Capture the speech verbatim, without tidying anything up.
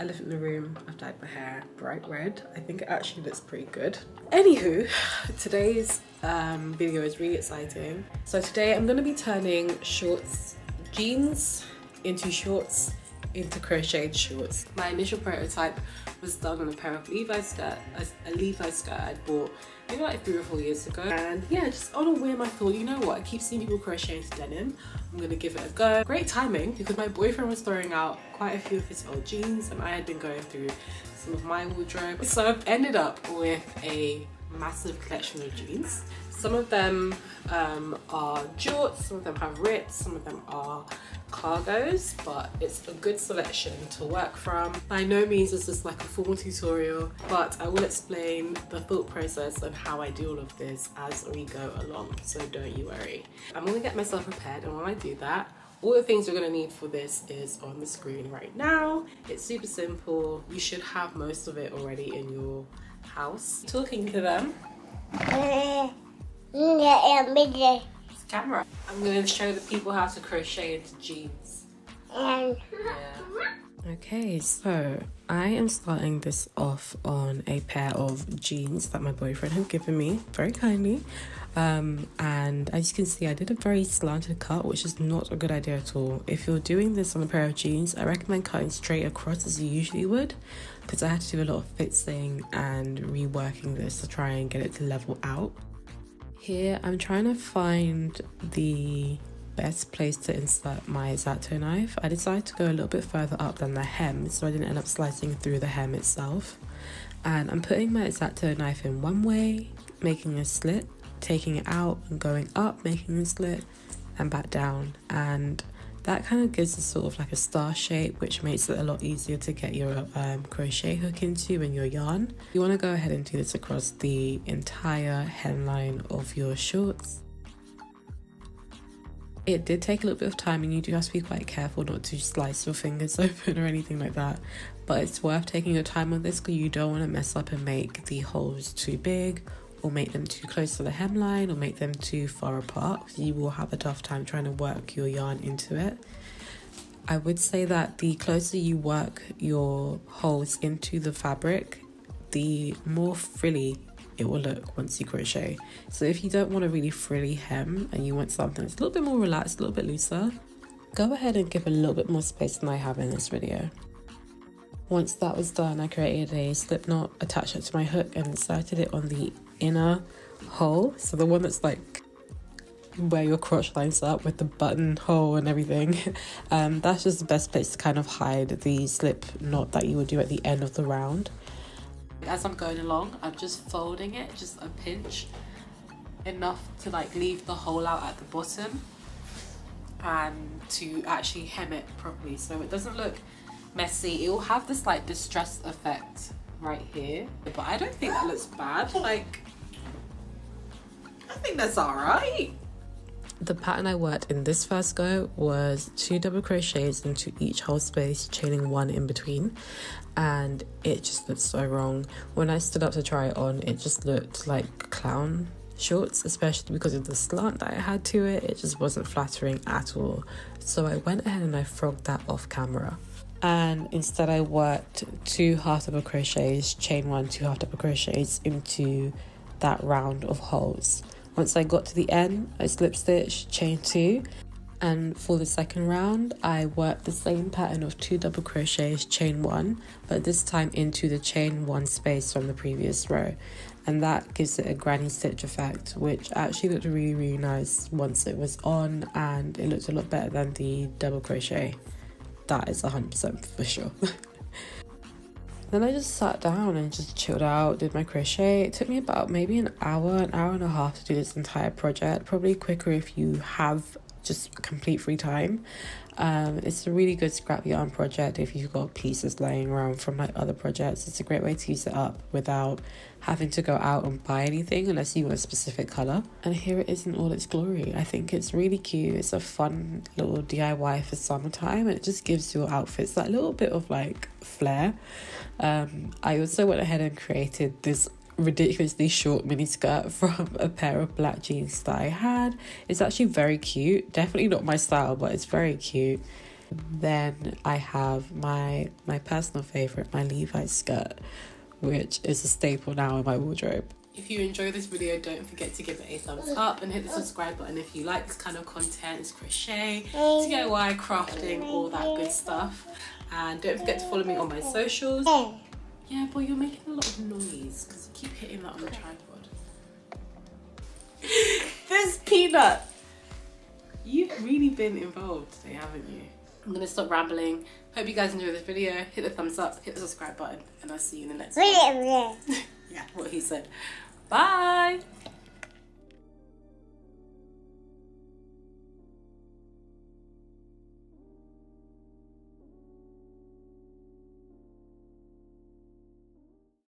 elephant in the room, I've dyed my hair bright red. I think it actually looks pretty good. Anywho, today's um, video is really exciting. So today I'm going to be turning shorts, jeans into shorts, into crocheted shorts. My initial prototype was done on a pair of Levi's skirt, a, a Levi's skirt I bought maybe like three or four years ago. And yeah, just on a whim I thought, you know what, I keep seeing people crochet into denim, I'm gonna give it a go. Great timing because my boyfriend was throwing out quite a few of his old jeans and I had been going through some of my wardrobe. So I've ended up with a massive collection of jeans. Some of them um, are jorts, some of them have rips, some of them are cargos, but it's a good selection to work from. By no means is this like a formal tutorial, but I will explain the thought process and how I do all of this as we go along, so don't you worry. I'm gonna get myself prepared, and while I do that, all the things you're gonna need for this is on the screen right now. It's super simple. You should have most of it already in your house. Talking to them. It's camera. I'm gonna show the people how to crochet into jeans. Yeah. Okay, so I am starting this off on a pair of jeans that my boyfriend had given me very kindly. Um, and as you can see, I did a very slanted cut, which is not a good idea at all. If you're doing this on a pair of jeans, I recommend cutting straight across as you usually would, because I had to do a lot of fixing and reworking this to try and get it to level out. Here I'm trying to find the best place to insert my exacto knife. I decided to go a little bit further up than the hem, so I didn't end up slicing through the hem itself. And I'm putting my exacto knife in one way, making a slit, taking it out and going up, making a slit and back down, and that kind of gives a sort of like a star shape, which makes it a lot easier to get your um, crochet hook into in your yarn. You want to go ahead and do this across the entire hemline of your shorts. It did take a little bit of time, and you do have to be quite careful not to slice your fingers open or anything like that, but it's worth taking your time on this because you don't want to mess up and make the holes too big or make them too close to the hemline or make them too far apart. You will have a tough time trying to work your yarn into it. I would say that the closer you work your holes into the fabric, the more frilly it will look once you crochet. So if you don't want a really frilly hem and you want something that's a little bit more relaxed, a little bit looser, go ahead and give a little bit more space than I have in this video. Once that was done, I created a slip knot, attached it to my hook and inserted it on the inner hole, so the one that's like where your crotch lines up with the button hole and everything. Um, that's just the best place to kind of hide the slip knot that you would do at the end of the round. As I'm going along, I'm just folding it, just a pinch, enough to like leave the hole out at the bottom and to actually hem it properly, so it doesn't look messy. It will have this like distress effect right here, but I don't think that looks bad. Like, I think that's all right. The pattern I worked in this first go was two double crochets into each hole space, chaining one in between, and it just looked so wrong. When I stood up to try it on, it just looked like clown shorts, especially because of the slant that I had to it. It just wasn't flattering at all. So I went ahead and I frogged that off camera. And instead I worked two half double crochets, chain one, two half double crochets into that round of holes. Once I got to the end, I slip stitched, chain two, and for the second round I worked the same pattern of two double crochets, chain one, but this time into the chain one space from the previous row, and that gives it a granny stitch effect, which actually looked really really nice once it was on, and it looked a lot better than the double crochet. That is one hundred percent for sure. Then I just sat down and just chilled out, did my crochet. It took me about maybe an hour, an hour and a half to do this entire project. Probably quicker if you have just complete free time. Um, it's a really good scrap yarn project if you've got pieces laying around from like other projects. It's a great way to use it up without having to go out and buy anything unless you want a specific colour. And here it is in all its glory. I think it's really cute. It's a fun little D I Y for summertime, and it just gives your outfits that little bit of like flair. Um, I also went ahead and created this ridiculously short mini skirt from a pair of black jeans that I had. It's actually very cute. Definitely not my style, but it's very cute. Then I have my my personal favorite, my Levi's skirt, which is a staple now in my wardrobe. If you enjoy this video, don't forget to give it a thumbs up and hit the subscribe button if you like this kind of content. It's crochet, D I Y, crafting, all that good stuff. And don't forget to follow me on my socials. Yeah, boy, you're making a lot of noise because you keep hitting that on the tripod. This peanut! You've really been involved today, haven't you? I'm going to stop rambling. Hope you guys enjoyed this video. Hit the thumbs up, hit the subscribe button, and I'll see you in the next one. Yeah, what he said. Bye!